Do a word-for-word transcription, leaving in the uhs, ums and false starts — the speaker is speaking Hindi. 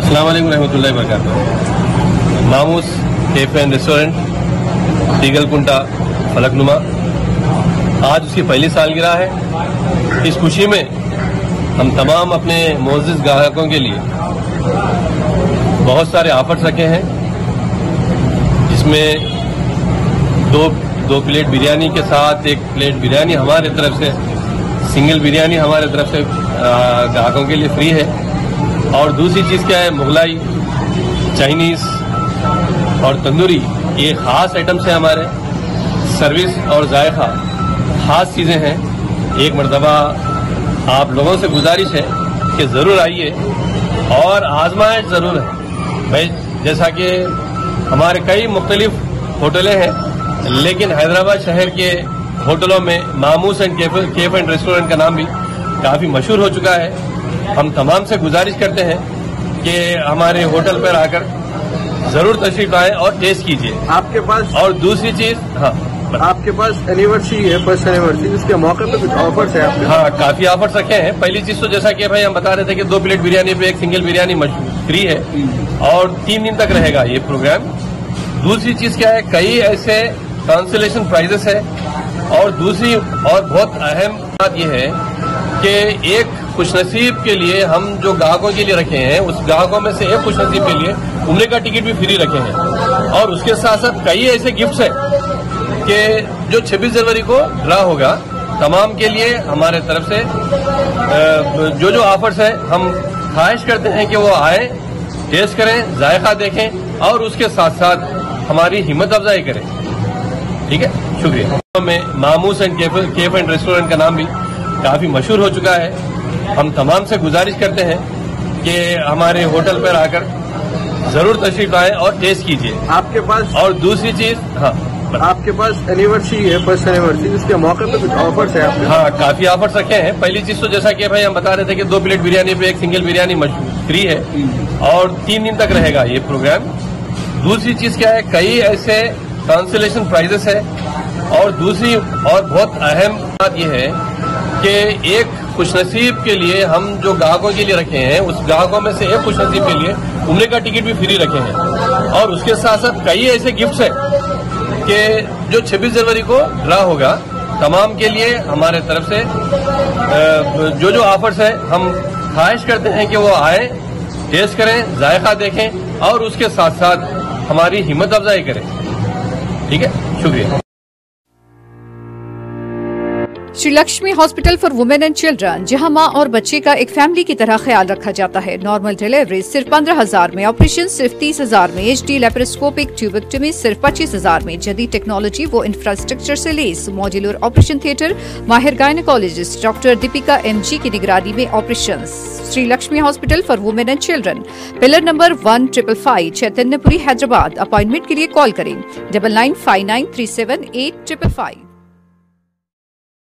अस्सलाम वालेकुम रहमतुल्लाहि व बरकातहू। मामू कैफे एंड रेस्टोरेंट टीगल कुंटा फलकनुमा, आज उसकी पहली सालगिरह है। इस खुशी में हम तमाम अपने मोअज़्ज़िज़ ग्राहकों के लिए बहुत सारे ऑफर्स रखे हैं, जिसमें दो दो प्लेट बिरयानी के साथ एक प्लेट बिरयानी हमारे तरफ से, सिंगल बिरयानी हमारे तरफ से ग्राहकों के लिए फ्री है। और दूसरी चीज़ क्या है, मुगलाई, चाइनीज़ और तंदूरी, ये ख़ास आइटम्स हैं हमारे। सर्विस और जायका ख़ास चीज़ें हैं। एक मरतबा आप लोगों से गुजारिश है कि ज़रूर आइए और आजमाइश ज़रूर है भाई। जैसा कि हमारे कई मुख्तलिफ होटलें हैं, लेकिन हैदराबाद शहर के होटलों में मामू कैफे एंड रेस्टोरेंट का नाम भी काफ़ी मशहूर हो चुका है। हम तमाम से गुजारिश करते हैं कि हमारे होटल पर आकर जरूर तशरीफ आए और टेस्ट कीजिए। आपके पास और दूसरी चीज, हाँ, आपके पास एनिवर्सरी है, फर्स्ट एनिवर्सरी, उसके मौके पे कुछ ऑफर्स है आपके? हाँ, काफी ऑफर्स रखे हैं। पहली चीज तो जैसा कि भाई हम बता रहे थे कि दो प्लेट बिरयानी पे एक सिंगल बिरयानी फ्री है और तीन दिन तक रहेगा ये प्रोग्राम। दूसरी चीज क्या है, कई ऐसे कंसोलेशन प्राइजेस है। और दूसरी और बहुत अहम बात यह है कि एक खुशनसीब के लिए हम जो ग्राहकों के लिए रखे हैं, उस ग्राहकों में से एक खुशनसीब के लिए उम्र का टिकट भी फ्री रखे हैं। और उसके साथ साथ कई ऐसे गिफ्ट्स हैं कि जो छब्बीस जनवरी को ड्रा होगा। तमाम के लिए हमारे तरफ से जो जो ऑफर्स है, हम ख्वाहिश करते हैं कि वो आए, टेस्ट करें, जायका देखें और उसके साथ साथ हमारी हिम्मत अफजाई करें। ठीक है, शुक्रिया। में मामू कैफे एंड रेस्टोरेंट का नाम भी काफ़ी मशहूर हो चुका है। हम तमाम से गुजारिश करते हैं कि हमारे होटल पर आकर जरूर तशरीफ आए और टेस्ट कीजिए। आपके पास और दूसरी चीज, हाँ, आपके पास एनिवर्सरी है, फर्स्ट एनिवर्सरी, उसके मौके पे कुछ ऑफर्स है आपके? हाँ, काफी ऑफर्स रखे हैं। पहली चीज तो जैसा कि भाई हम बता रहे थे कि दो प्लेट बिरयानी पे एक सिंगल बिरयानी फ्री है और तीन दिन तक रहेगा ये प्रोग्राम। दूसरी चीज क्या है, कई ऐसे कंसोलेशन प्राइजेस है। और दूसरी और बहुत अहम बात यह है कि एक खुशनसीब के लिए हम जो ग्राहकों के लिए रखे हैं, उस ग्राहकों में से एक खुशनसीब के लिए उम्र का टिकट भी फ्री रखे हैं। और उसके साथ साथ कई ऐसे गिफ्ट्स हैं कि जो छब्बीस जनवरी को ड्रा होगा। तमाम के लिए हमारे तरफ से जो जो ऑफर्स है, हम ख्वाहिश करते हैं कि वो आए, टेस्ट करें, जायका देखें और उसके साथ साथ हमारी हिम्मत अफजाई करें। ठीक है, शुक्रिया। Shri Lakshmi hospital for women and children, जहां मां और बच्चे का एक फैमिली की तरह ख्याल रखा जाता है। नॉर्मल डिलीवरी सिर्फ पंद्रह हजार में, ऑपरेशन सिर्फ तीस हजार में, एच डी लेप्रोस्कोपिक ट्यूबेक्टमी सिर्फ पच्चीस हजार में। जदीद टेक्नोलॉजी वो इंफ्रास्ट्रक्चर से लेस, मॉड्यूलर ऑपरेशन थिएटर, माहिर gynaecologist doctor Deepika M ji की निगरानी में operation. Shri Lakshmi hospital for women and children, pillar number one triple five Chaitanyapuri Hyderabad. Appointment के लिए कॉल करें double nine five nine three seven eight triple five.